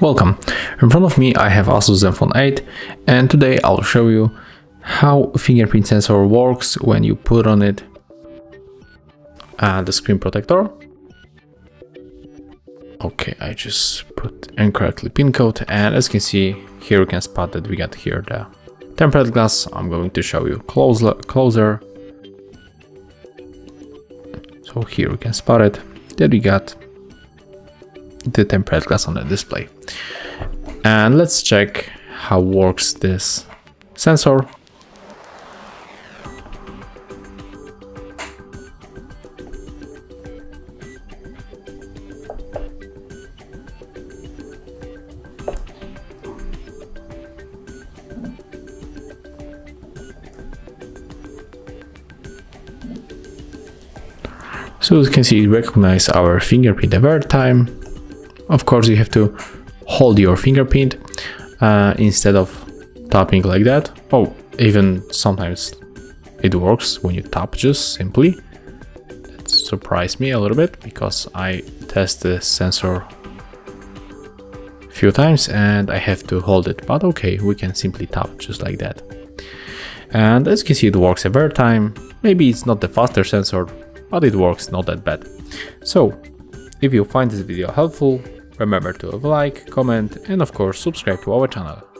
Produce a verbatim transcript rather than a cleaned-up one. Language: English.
Welcome! In front of me I have Asus Zenfone eight, and today I'll show you how fingerprint sensor works when you put on it uh, the screen protector. Okay, I just put incorrectly pin code, and as you can see here you can spot that we got here the tempered glass. I'm going to show you closer. So here we can spot it, that we got the tempered glass on the display. And let's check how works this sensor. So as you can see, it recognizes our fingerprint every time. Of course, you have to hold your fingerprint uh, instead of tapping like that. Oh, even sometimes it works when you tap just simply. That surprised me a little bit because I test the sensor a few times and I have to hold it. But okay, we can simply tap just like that. And as you can see, it works every time. Maybe it's not the faster sensor, but it works not that bad. So, if you find this video helpful, remember to like, comment, and of course subscribe to our channel.